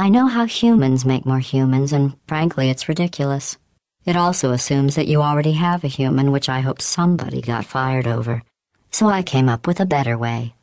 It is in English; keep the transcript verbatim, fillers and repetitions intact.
I know how humans make more humans, and frankly, it's ridiculous. It also assumes that you already have a human, which I hope somebody got fired over. So I came up with a better way.